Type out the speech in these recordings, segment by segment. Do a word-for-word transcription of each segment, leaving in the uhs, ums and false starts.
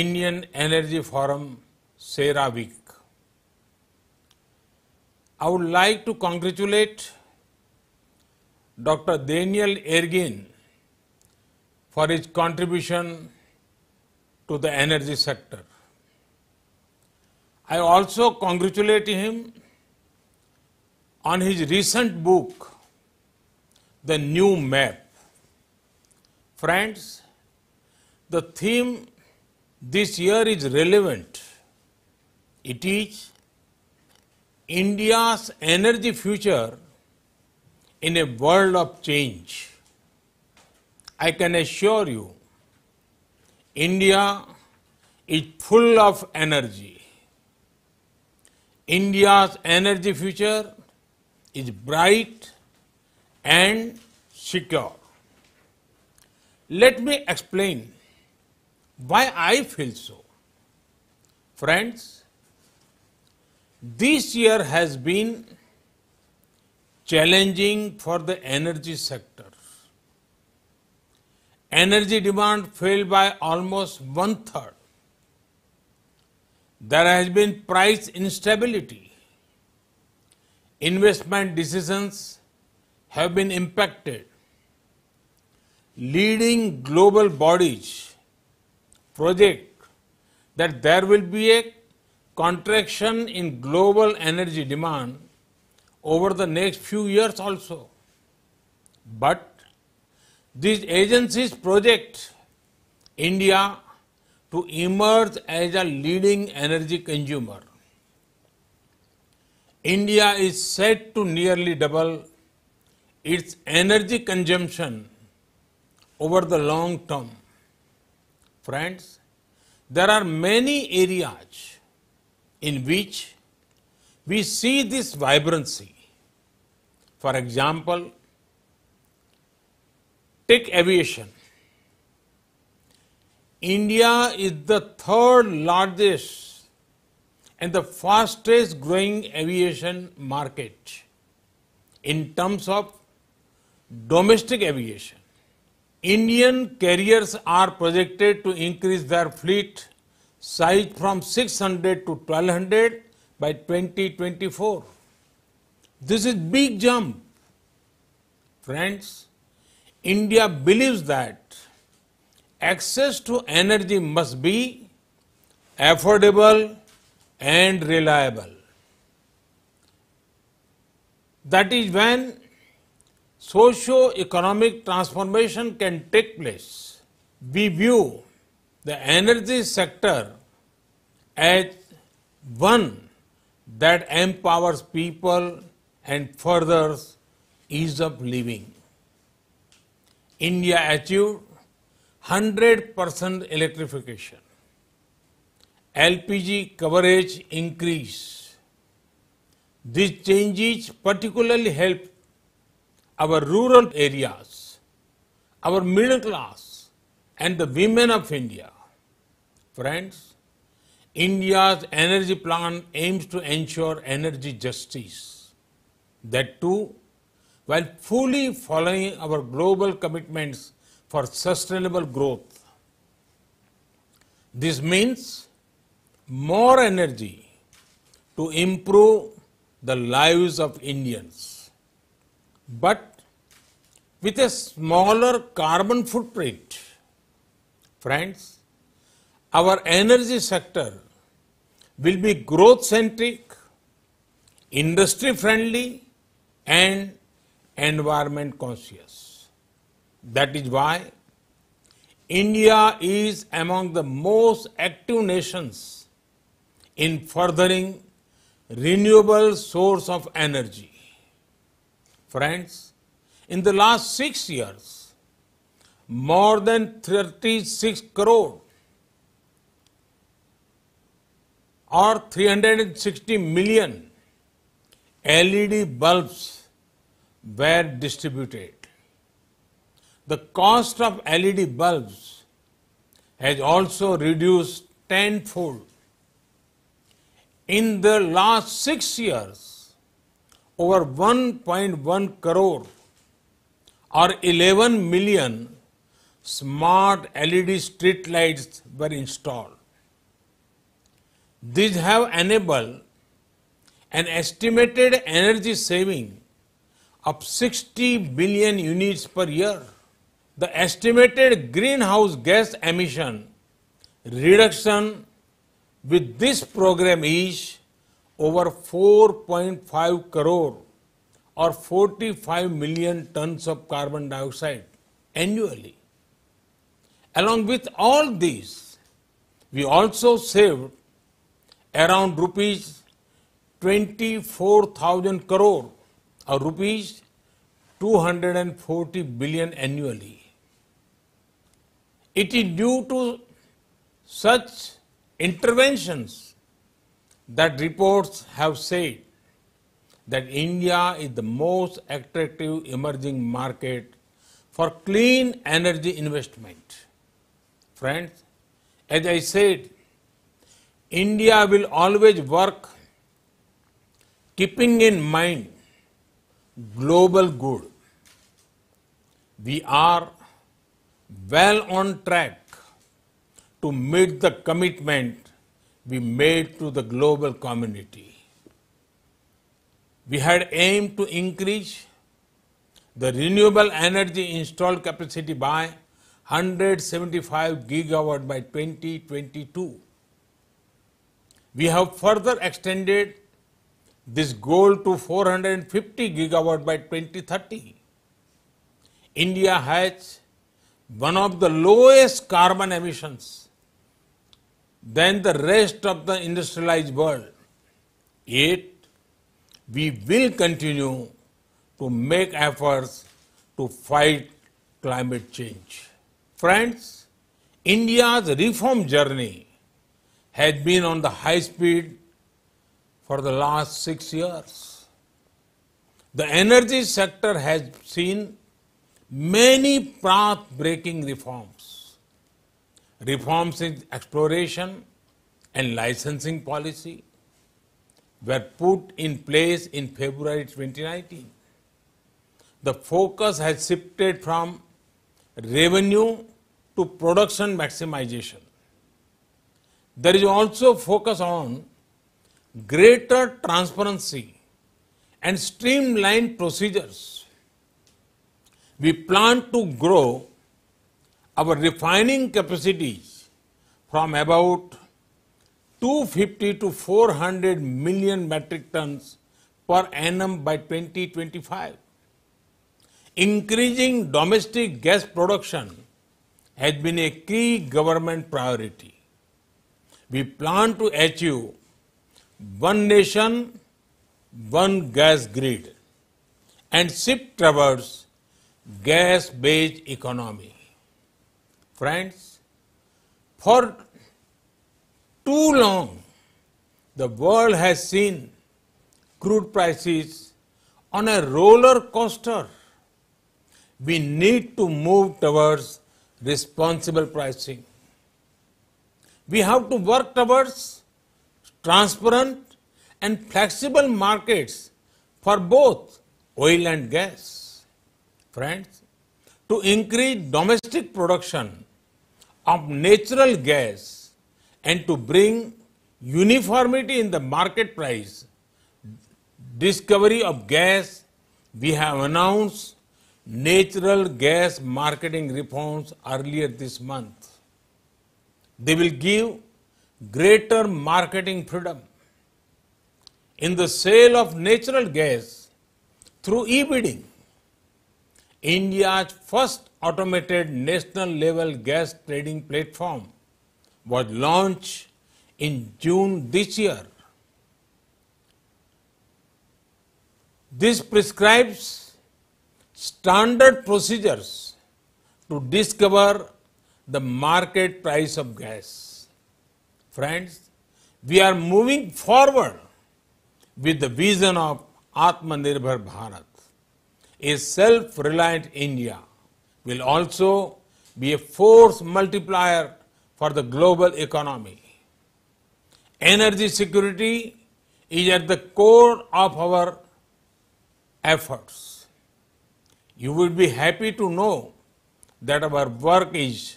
Indian energy Forum CERAWeek. I would like to congratulate Doctor Daniel Ergin for his contribution to the energy sector. I also congratulate him on his recent book, The New Map. Friends, the theme this year is relevant. It is India's energy future in a world of change. I can assure you, India is full of energy. India's energy future is bright and secure. Let me explain why I feel so. Friends, this year has been challenging for the energy sector. Energy demand fell by almost one-third. There has been price instability. Investment decisions have been impacted. Leading global bodies project that there will be a contraction in global energy demand over the next few years also. But these agencies project India to emerge as a leading energy consumer. India is set to nearly double its energy consumption over the long term. Friends, there are many areas in which we see this vibrancy. For example, take aviation. India is the third largest and the fastest growing aviation market in terms of domestic aviation. Indian carriers are projected to increase their fleet size from six hundred to twelve hundred by twenty twenty-four. This is a big jump. Friends, India believes that access to energy must be affordable and reliable. That is when socio-economic transformation can take place. We view the energy sector as one that empowers people and furthers ease of living. India achieved one hundred percent electrification. L P G coverage increased. These changes particularly help our rural areas, our middle class, and the women of India. Friends, India's energy plan aims to ensure energy justice. That too, while fully following our global commitments for sustainable growth. This means more energy to improve the lives of Indians, but with a smaller carbon footprint. Friends, our energy sector will be growth-centric, industry-friendly, and environment conscious. That is why India is among the most active nations in furthering renewable source of energy. Friends, in the last six years, more than thirty-six crore or three hundred sixty million L E D bulbs were distributed. The cost of L E D bulbs has also reduced tenfold. In the last six years, over one point one crore or eleven million smart L E D street lights were installed. These have enabled an estimated energy saving of sixty billion units per year. The estimated greenhouse gas emission reduction with this program is over four point five crore or forty-five million tons of carbon dioxide annually. Along with all these, we also saved around rupees twenty-four thousand crore or rupees two hundred forty billion annually. It is due to such interventions that reports have said that India is the most attractive emerging market for clean energy investment. Friends, as I said, India will always work keeping in mind global good. We are well on track to meet the commitment we made to the global community. We had aimed to increase the renewable energy installed capacity by one hundred seventy-five gigawatt by twenty twenty-two. We have further extended this goal to four hundred fifty gigawatt by twenty thirty. India has one of the lowest carbon emissions than the rest of the industrialized world. Yet, we will continue to make efforts to fight climate change. Friends, India's reform journey has been on the high speed for the last six years. The energy sector has seen many path-breaking reforms. Reforms in exploration and licensing policy were put in place in February twenty nineteen. The focus has shifted from revenue to production maximization. There is also focus on greater transparency and streamlined procedures. We plan to grow our refining capacities from about two hundred fifty to four hundred million metric tons per annum by twenty twenty-five. Increasing domestic gas production has been a key government priority. We plan to achieve one nation, one gas grid and shift towards gas-based economy. Friends, for too long, the world has seen crude prices on a roller coaster. We need to move towards responsible pricing. We have to work towards transparent and flexible markets for both oil and gas. Friends, to increase domestic production of natural gas and to bring uniformity in the market price, discovery of gas, we have announced natural gas marketing reforms earlier this month. They will give greater marketing freedom in the sale of natural gas through e-bidding. India's first automated national level gas trading platform was launched in June this year. This prescribes standard procedures to discover the market price of gas. Friends, we are moving forward with the vision of Atmanirbhar Bharat. A self-reliant India will also be a force multiplier for the global economy. Energy security is at the core of our efforts. You will be happy to know that our work is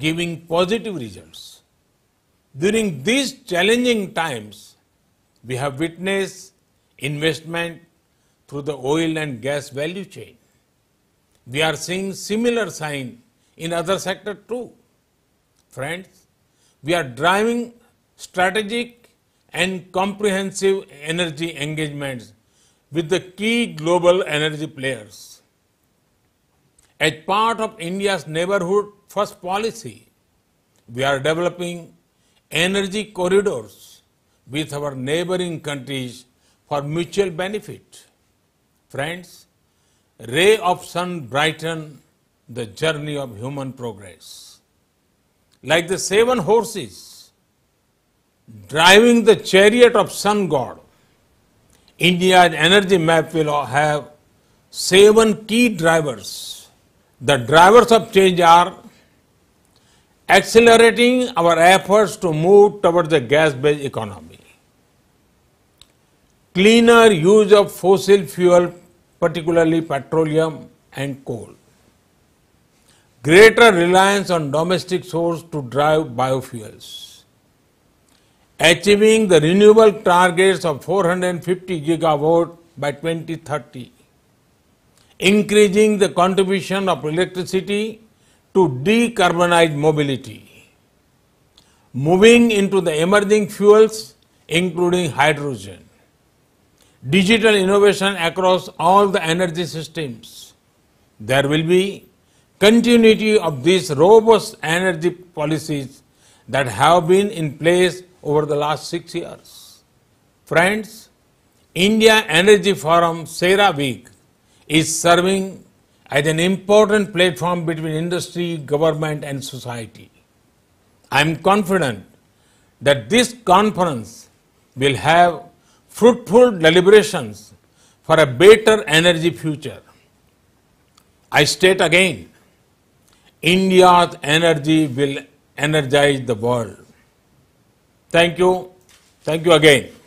giving positive results. During these challenging times, we have witnessed investment through the oil and gas value chain. We are seeing similar signs in other sectors too. Friends, we are driving strategic and comprehensive energy engagements with the key global energy players. As part of India's Neighborhood First policy, we are developing energy corridors with our neighboring countries for mutual benefit. Friends, ray of sun brighten the journey of human progress. Like the seven horses driving the chariot of sun god, India's energy map will have seven key drivers. The drivers of change are accelerating our efforts to move towards the gas-based economy, cleaner use of fossil fuel, particularly petroleum and coal, greater reliance on domestic sources to drive biofuels, achieving the renewable targets of four hundred fifty gigawatt by twenty thirty, increasing the contribution of electricity to decarbonize mobility, moving into the emerging fuels including hydrogen, digital innovation across all the energy systems. There will be continuity of these robust energy policies that have been in place over the last six years. Friends, India Energy Forum CERAWeek is serving as an important platform between industry, government and society. I am confident that this conference will have fruitful deliberations for a better energy future. I state again, India's energy will energize the world. Thank you. Thank you again.